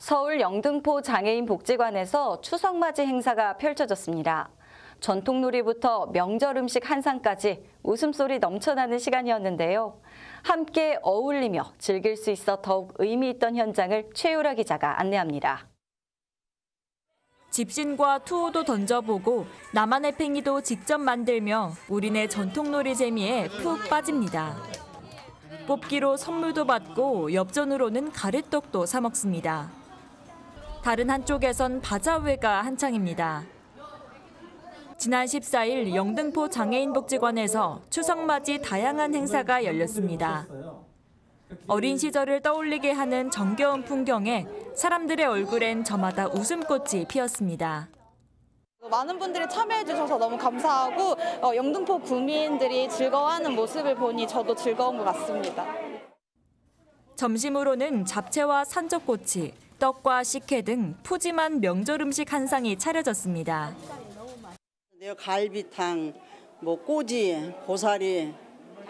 서울 영등포 장애인 복지관에서 추석맞이 행사가 펼쳐졌습니다. 전통놀이부터 명절 음식 한상까지 웃음소리 넘쳐나는 시간이었는데요. 함께 어울리며 즐길 수 있어 더욱 의미 있던 현장을 최유라 기자가 안내합니다. 집신과 투호도 던져보고 나만의 팽이도 직접 만들며 우리네 전통놀이 재미에 푹 빠집니다. 뽑기로 선물도 받고 엽전으로는 가래떡도 사 먹습니다. 다른 한쪽에선 바자회가 한창입니다. 지난 14일 영등포 장애인복지관에서 추석맞이 다양한 행사가 열렸습니다. 어린 시절을 떠올리게 하는 정겨운 풍경에 사람들의 얼굴엔 저마다 웃음꽃이 피었습니다. 많은 분들이 참여해 주셔서 너무 감사하고 영등포 구민들이 즐거워하는 모습을 보니 저도 즐거운 것 같습니다. 점심으로는 잡채와 산적꼬치, 떡과 식혜 등 푸짐한 명절 음식 한상이 차려졌습니다. 갈비탕, 꼬지, 고사리,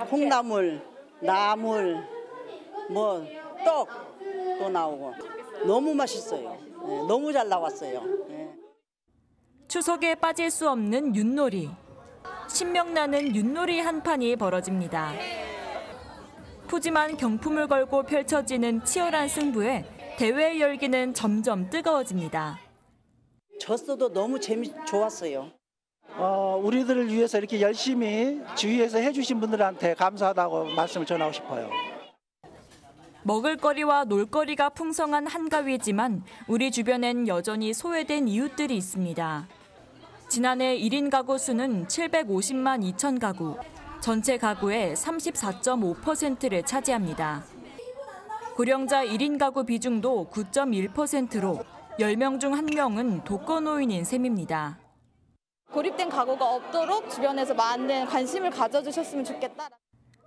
콩나물, 나물, 떡도 나오고 너무 맛있어요. 너무 잘 나왔어요. 추석에 빠질 수 없는 윷놀이. 신명나는 윷놀이 한 판이 벌어집니다. 푸짐한 경품을 걸고 펼쳐지는 치열한 승부에 대회의 열기는 점점 뜨거워집니다. 졌어도 너무 좋았어요. 우리들을 위해서 이렇게 열심히 주위에서 해주신 분들한테 감사하다고 말씀을 전하고 싶어요. 먹을거리와 놀거리가 풍성한 한가위지만 우리 주변엔 여전히 소외된 이웃들이 있습니다. 지난해 1인 가구 수는 750만 2천 가구, 전체 가구의 34.5%를 차지합니다. 고령자 1인 가구 비중도 9.1%로 10명 중 1명은 독거노인인 셈입니다. 고립된 가구가 없도록 주변에서 많은 관심을 가져주셨으면 좋겠다.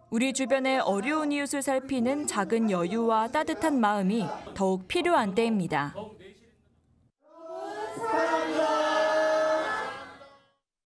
우리 주변의 어려운 이웃을 살피는 작은 여유와 따뜻한 마음이 더욱 필요한 때입니다.